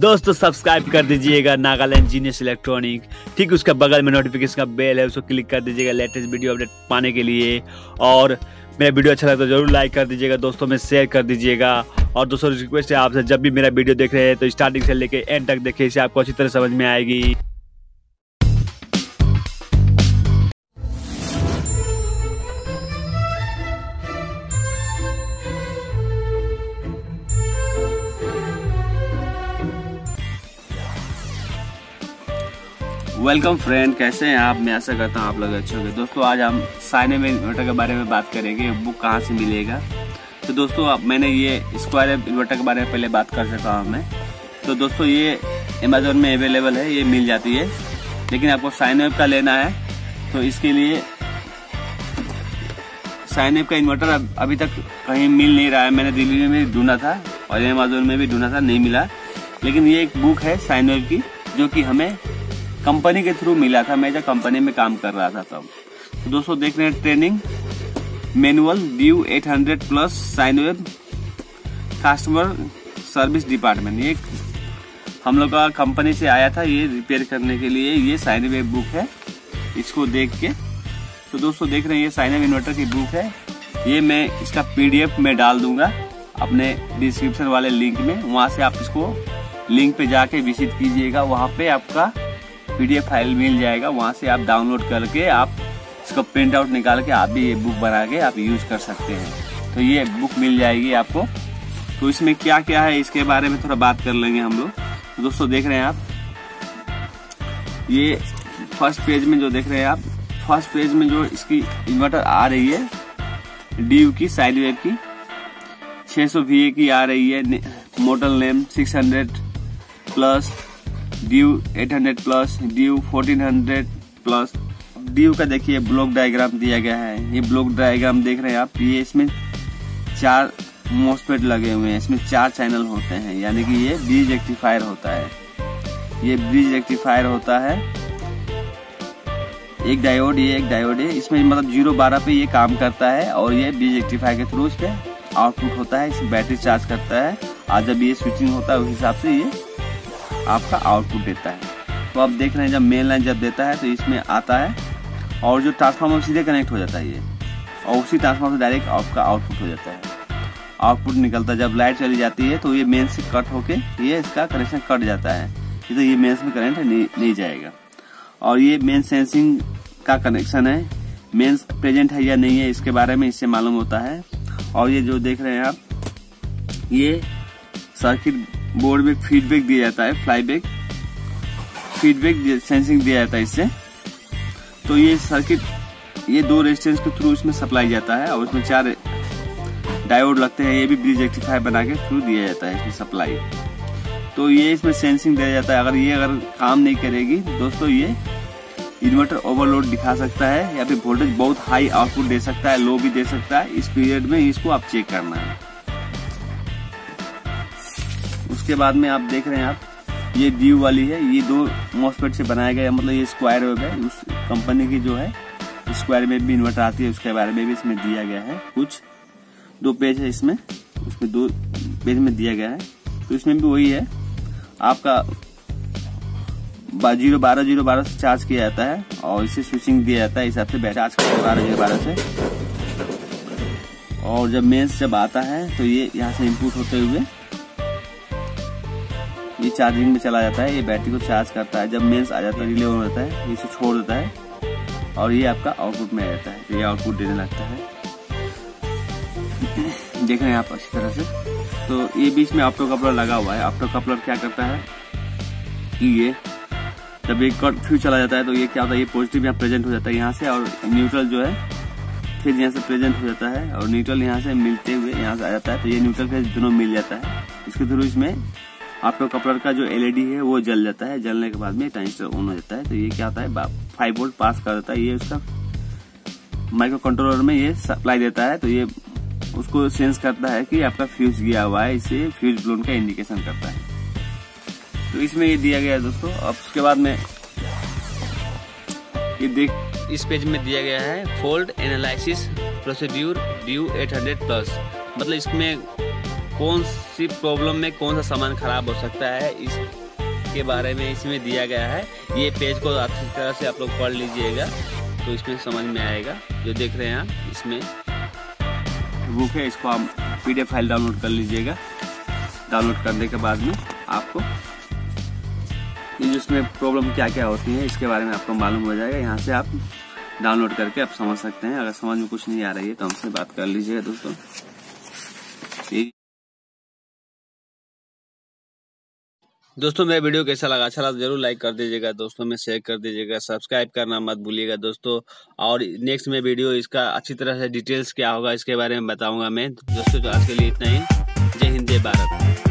दोस्तों सब्सक्राइब कर दीजिएगा नागालैंड जीनियस इलेक्ट्रॉनिक, ठीक उसका बगल में नोटिफिकेशन का बेल है, उसको क्लिक कर दीजिएगा लेटेस्ट वीडियो अपडेट पाने के लिए। और मेरा वीडियो अच्छा लगा तो जरूर लाइक कर दीजिएगा, दोस्तों में शेयर कर दीजिएगा। और दोस्तों रिक्वेस्ट है आपसे, जब भी मेरा वीडियो देख रहे हैं तो स्टार्टिंग से लेकर एंड तक देखिए, इसे आपको अच्छी तरह समझ में आएगी। वेलकम फ्रेंड, कैसे हैं आप? मैं आशा करता हूँ आप लोग अच्छे होंगे। दोस्तों आज हम साइनवेब इन्वर्टर के बारे में बात करेंगे, बुक कहाँ से मिलेगा। तो दोस्तों अब मैंने ये स्क्वायर इन्वर्टर के बारे में पहले बात कर चुका हूँ मैं। तो दोस्तों ये अमेजोन में अवेलेबल है, ये मिल जाती है, लेकिन आपको साइनवेब का लेना है। तो इसके लिए साइनवेब का इन्वर्टर अभी तक कहीं मिल नहीं रहा है। मैंने दिल्ली में भी ढूंढा था और अमेजोन में भी ढूंढा था, नहीं मिला। लेकिन ये एक बुक है साइनवेब की, जो कि हमें कंपनी के थ्रू मिला था। मैं जब कंपनी में काम कर रहा था तब। तो दोस्तों देख रहे हैं training manual Dew 800 plus साइनवेब customer service department. ये हम लोग का कंपनी से आया था, ये रिपेयर करने के लिए। ये साइनवेब बुक है, इसको देख के। तो दोस्तों देख रहे हैं ये साइनवेब इन्वर्टर की बुक है। ये मैं इसका PDF में डाल दूंगा अपने डिस्क्रिप्शन वाले लिंक में, वहाँ से आप इसको लिंक पर जाके विजिट कीजिएगा। वहाँ पर आपका PDF फाइल मिल जाएगा, वहाँ से आप डाउनलोड करके आप इसको प्रिंट आउट निकाल के आप भी ये बुक बना के आप यूज कर सकते हैं। तो ये बुक मिल जाएगी आपको। तो इसमें क्या क्या है इसके बारे में थोड़ा बात कर लेंगे हम लोग। तो दोस्तों देख रहे हैं आप, ये फर्स्ट पेज में जो देख रहे हैं आप, फर्स्ट पेज में जो इसकी इन्वर्टर आ रही है ड्यू की साइनवेब की 600 VA की आ रही है। Model name 600 plus, Dew 800 plus, Dew 1400 plus. Dew का देखिए ब्लॉक डायग्राम दिया गया है, ये ब्लॉक डायग्राम देख रहे हैं आप। ये इसमें 4 मोस्फेट लगे हुए हैं, इसमें 4 चैनल होते हैं, यानी कि ये ब्रिज रेक्टिफायर होता है। ये ब्रिज रेक्टिफायर होता है। एक डायोड, ये एक डायोड है, इसमें मतलब 0/12 पे ये काम करता है। और ये ब्रिज रेक्टिफायर के थ्रू इस पर आउटपुट होता है, इसे बैटरी चार्ज करता है। और जब ये स्विचिंग होता है उस हिसाब से ये आपका आउटपुट देता है। तो आप देख रहे हैं जब मेन लाइन जब देता है तो इसमें आता है, और जो ट्रांसफार्मर सीधे कनेक्ट हो जाता है ये, और उसी ट्रांसफार्मर से डायरेक्ट आपका आउटपुट हो जाता है। आउटपुट निकलता है, जब लाइट चली जाती है तो ये मेन से कट होके ये इसका कनेक्शन कट जाता है, तो ये मेन में करेंट नहीं जाएगा। और ये मेन सेंसिंग का कनेक्शन है, मेन प्रेजेंट है या नहीं है इसके बारे में इससे मालूम होता है। और ये जो देख रहे हैं आप, ये सर्किट बोर्ड में फीडबैक दिया जाता है, फ्लाईबैक फीडबैक सेंसिंग दिया जाता है इससे। तो ये सर्किट ये 2 रेजिस्टेंस के थ्रू इसमें सप्लाई जाता है, और इसमें 4 डायोड लगते हैं, ये भी ब्रिज रेक्टिफायर बना के थ्रू दिया जाता है इसमें सप्लाई। तो ये इसमें सेंसिंग दिया जाता है। अगर ये काम नहीं करेगी दोस्तों, ये इन्वर्टर ओवरलोड दिखा सकता है, या फिर वोल्टेज बहुत हाई आउटपुट दे सकता है, लो भी दे सकता है। इस पीरियड में इसको आप चेक करना है। उसके बाद में आप देख रहे हैं आप, ये ड्यू वाली है, ये 2 मोस्फेट से बनाया गया, मतलब ये स्क्वायर वेब है। उस कंपनी की जो है स्क्वायर वेब भी इन्वर्टर आती है, उसके बारे में भी इसमें दिया गया है। कुछ 2 पेज है इसमें, उसमें 2 पेज में दिया गया है। तो इसमें भी वही है आपका 0/12 से चार्ज किया जाता है, और इसे स्विचिंग दिया जाता है हिसाब से चार्ज करता है 12/12 से। और जब मेन्स जब आता है तो ये यहाँ से इनपुट होते हुए ये चार्जिंग में चला जाता है, ये बैटरी को चार्ज करता है। जब मेंस आ जाता है, रिले हो जाता है, इसे छोड़ देता है, और ये आपका आउटपुट में आ जाता है, तो ये आउटपुट देने लगता है। देख रहे हैं आप अच्छी तरह से। तो ये बीच में ऑप्टोकपलर लगा हुआ है। ऑप्टोकपलर क्या करता है कि ये जब एक कट फ्यूज चला जाता है तो ये क्या होता है, ये पॉजिटिव यहाँ प्रेजेंट हो जाता है यहाँ से, और न्यूट्रल जो है फिर यहाँ से प्रेजेंट हो जाता है, और न्यूट्रल यहाँ से मिलते हुए यहाँ से आ जाता है। तो ये न्यूट्रल फेज दोनों मिल जाता है, इसके थ्रू इसमें ऑप्टोकपलर का जो LED है वो जल जाता है। जलने के बाद में ट्रांजिस्टर ऑन हो जाता है। तो ये क्या होता है, 5 वोल्ट पास कर देता है, ये उसका माइक्रो कंट्रोलर में ये सप्लाई देता है। तो ये उसको सेंस करता है कि आपका फ्यूज गया हुआ है, इसे फ्यूज ब्लोन का इंडिकेशन करता है। तो इसमें ये दिया गया है दोस्तों। अब उसके बाद में ये देख इस पेज में दिया गया है fault analysis procedure Dew 800 plus, मतलब इसमें कौन सी प्रॉब्लम में कौन सा सामान खराब हो सकता है, इसके बारे में इसमें दिया गया है। ये पेज को अच्छी तरह से आप लोग पढ़ लीजिएगा तो इसमें समझ में आएगा। जो देख रहे हैं आप, इसमें बुक है, इसको आप PDF फाइल डाउनलोड कर लीजिएगा। डाउनलोड करने के बाद में आपको इसमें प्रॉब्लम क्या क्या होती है इसके बारे में आपको मालूम हो जाएगा। यहाँ से आप डाउनलोड करके आप समझ सकते हैं। अगर समझ में कुछ नहीं आ रही है तो हमसे बात कर लीजिएगा दोस्तों। दोस्तों मेरा वीडियो कैसा लगा, अच्छा लगा जरूर लाइक कर दीजिएगा दोस्तों में, शेयर कर दीजिएगा, सब्सक्राइब करना मत भूलिएगा दोस्तों। और नेक्स्ट में वीडियो इसका अच्छी तरह से डिटेल्स क्या होगा इसके बारे में बताऊंगा मैं दोस्तों। तो आज के लिए इतना ही। जय हिंद, जय भारत।